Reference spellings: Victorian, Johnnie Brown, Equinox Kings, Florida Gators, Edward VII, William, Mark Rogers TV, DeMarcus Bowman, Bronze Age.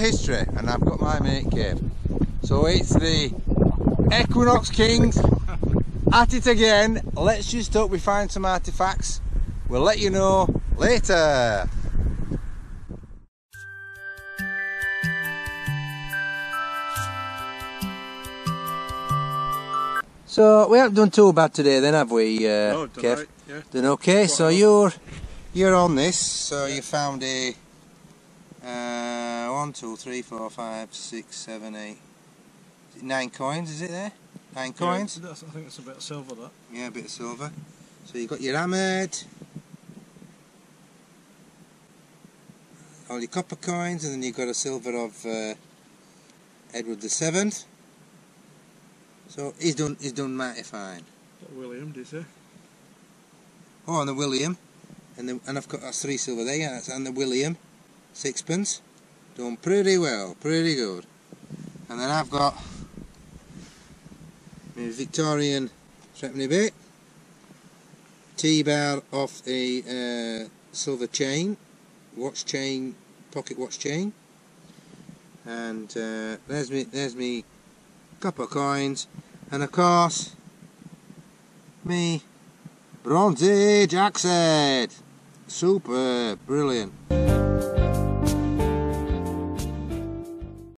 history, and I've got my mate Cave. So it's the Equinox Kings at it again. Let's just hope we find some artifacts. We'll let you know later. So we haven't done too bad today then, have we, no, done Kev? Right, yeah. Done okay. So you're on this, so yeah. You found a 9 coins, is it there? 9 coins? Yeah, I think it's a bit of silver, that. Yeah, a bit of silver. So you've got your hammered, all your copper coins, and then you've got a silver of Edward VII. So he's done mighty fine. Got William, did you say? Oh, and the William, and I've got, that's 3 silver there, yeah, and the William, 6 pence. Done pretty well, pretty good. And then I've got my Victorian threepenny bit, T-bar off a silver chain, watch chain, pocket watch chain, and there's me. Copper coins, and of course me Bronze Age axe head. Super brilliant.